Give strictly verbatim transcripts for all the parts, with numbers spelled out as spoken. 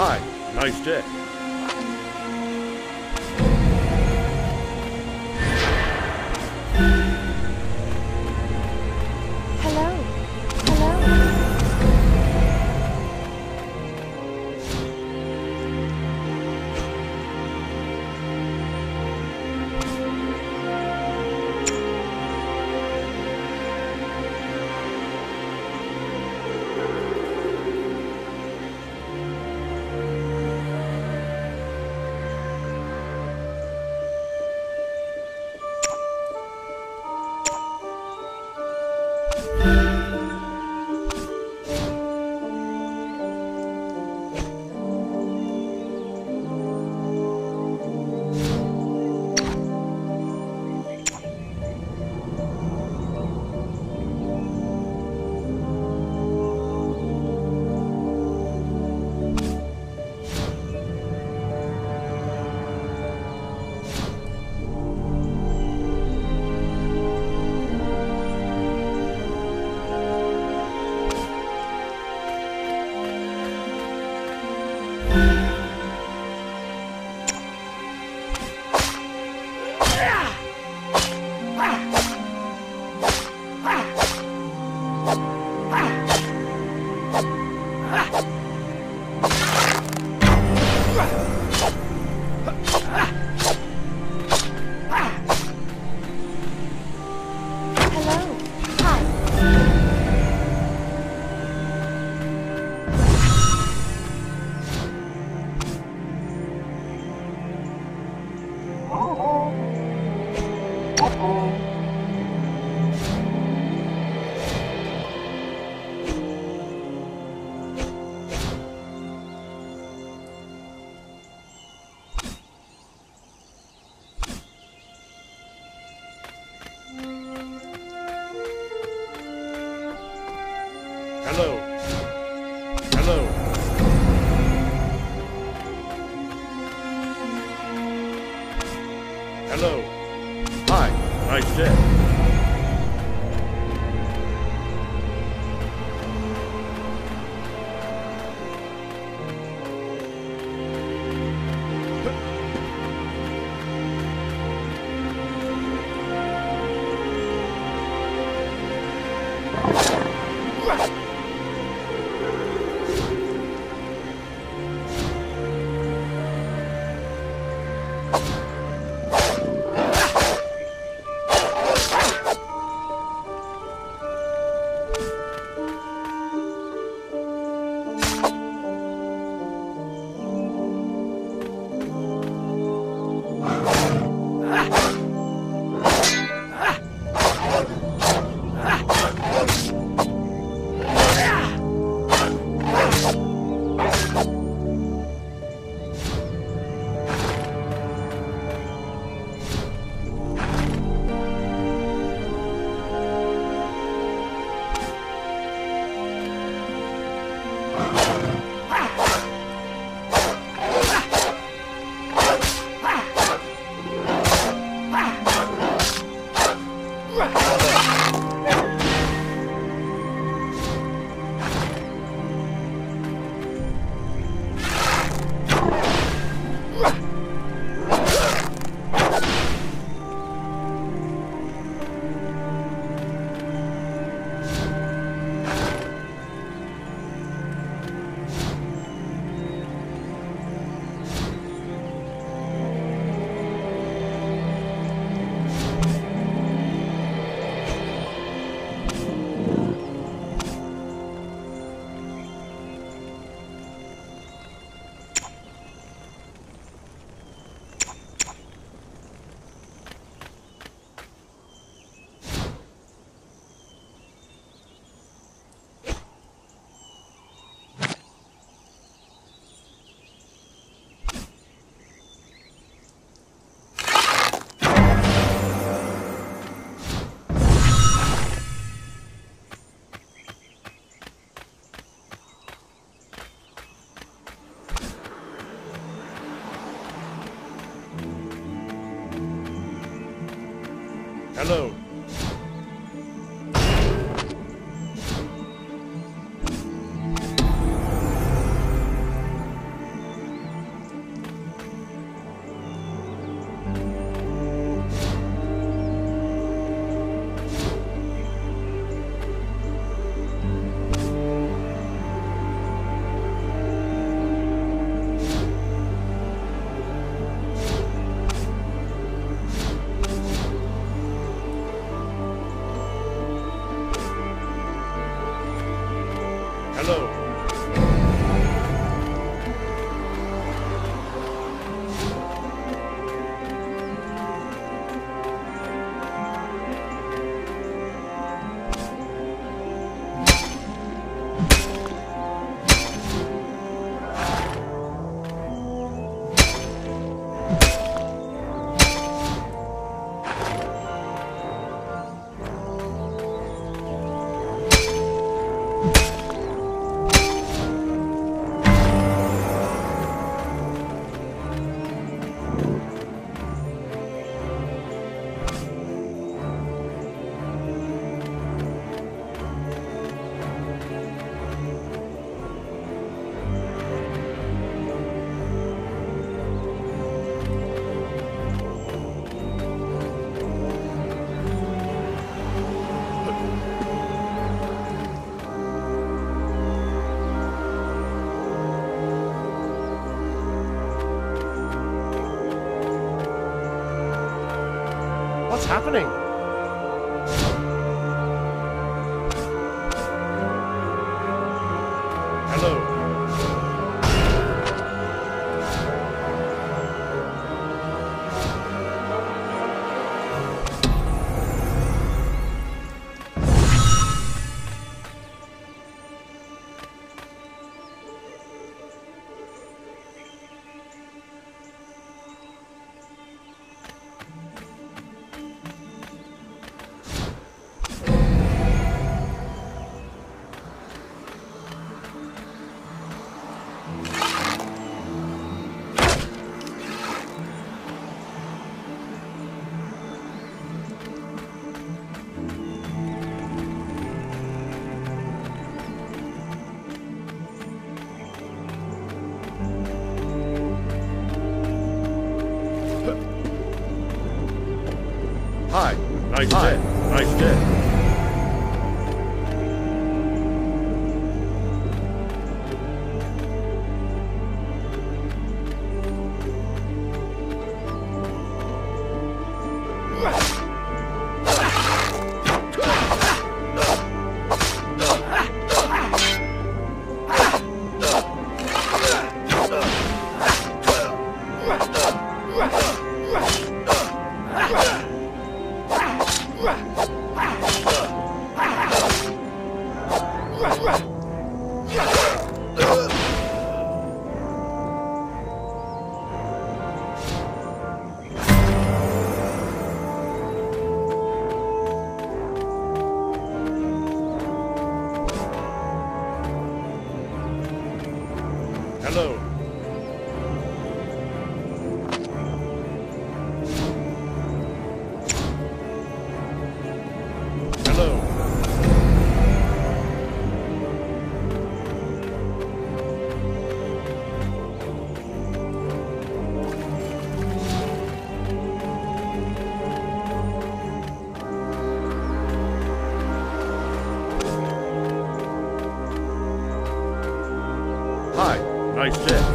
Hi, nice day. Hello, hello. Hello. Hello. Hi, nice day. Hello. happening? Hello. Hi. Nice Hi. Day. Nice day. Hello. Nice day.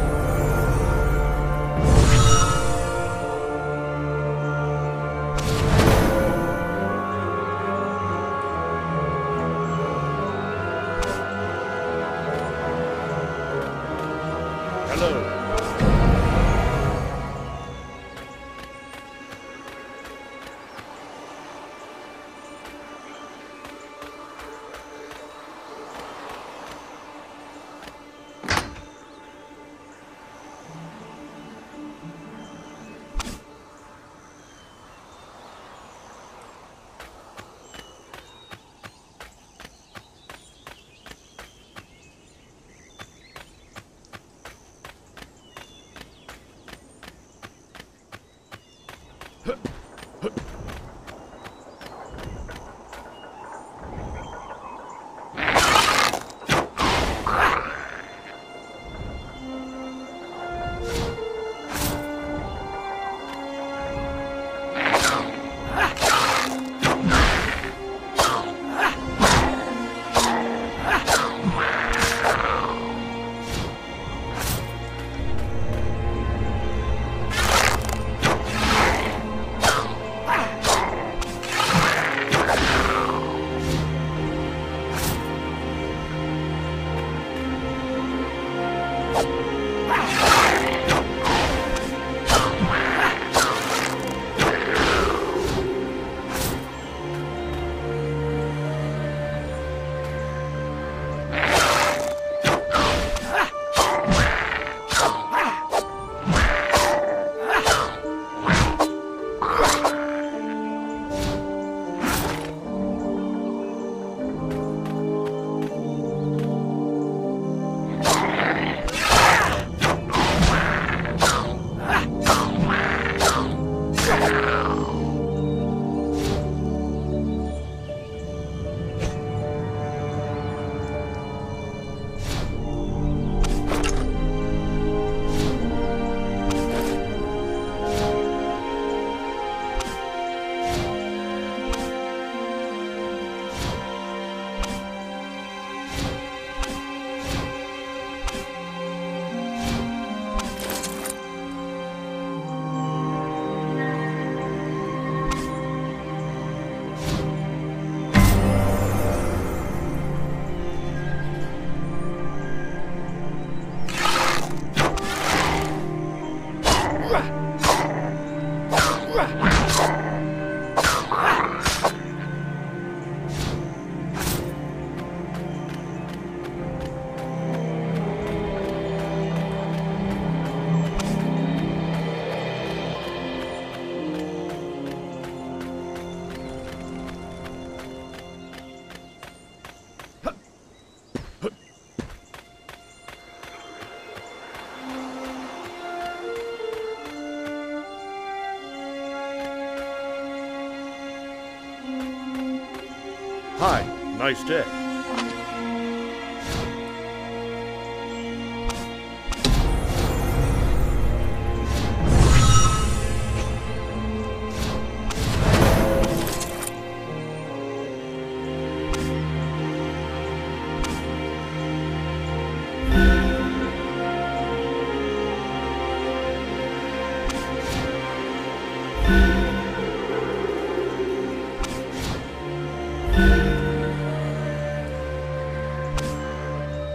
Hi, nice day.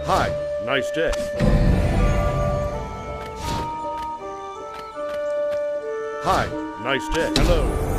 Hi, nice day. Hi, nice day. Hello.